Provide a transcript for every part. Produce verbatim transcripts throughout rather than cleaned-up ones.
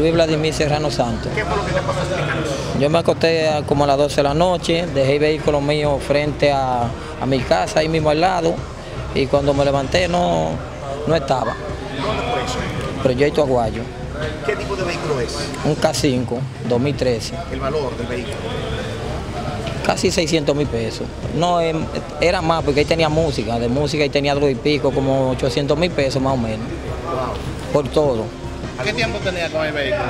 Luis Vladimir Serrano Santos. ¿Qué fue lo que te pasó? Yo me acosté como a las doce de la noche, dejé el vehículo mío frente a, a mi casa, ahí mismo al lado, y cuando me levanté no, no estaba. ¿Dónde fue eso? Proyecto Aguayo. ¿Qué tipo de vehículo es? Un K cinco, dos mil trece. ¿El valor del vehículo? Casi seiscientos mil pesos. No, era más porque ahí tenía música, de música ahí tenía algo y pico, como ochocientos mil pesos más o menos. Wow. Por todo. ¿Qué tiempo tenía con el vehículo?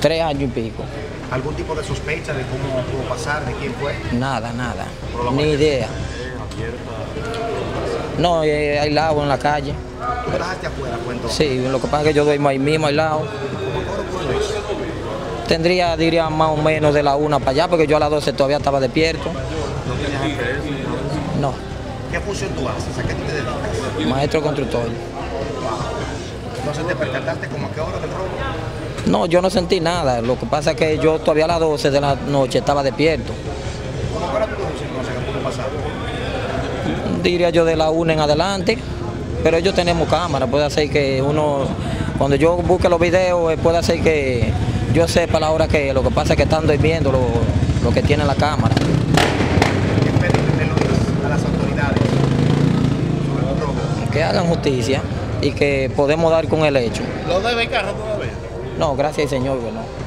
Tres años y pico. ¿Algún tipo de sospecha de cómo pudo pasar, de quién fue? Nada, nada. Ni idea. No, aislado en la calle. ¿Tú trabajaste afuera, cuento? Sí, lo que pasa es que yo duermo ahí mismo, aislado. Tendría, diría, más o menos de la una para allá, porque yo a las doce todavía estaba despierto. ¿No tienes G P S? No. ¿Qué función tú haces? ¿A qué te dedicas? Maestro constructor. ¿Entonces te percataste como a qué hora del robo? No, yo no sentí nada. Lo que pasa es que yo todavía a las doce de la noche estaba despierto. ¿Cómo fuera tu circunstancia que pudo pasar? Diría yo de la una en adelante, pero ellos tenemos cámara, puede hacer que uno, cuando yo busque los videos, puede hacer que yo sepa la hora que, lo que pasa es que están viendo lo, lo que tiene la cámara. ¿Qué pedirle, Luis, a las autoridades sobre el robo? Que hagan justicia y que podemos dar con el hecho. ¿Lo debe el carro todavía? No, gracias al Señor, ¿verdad?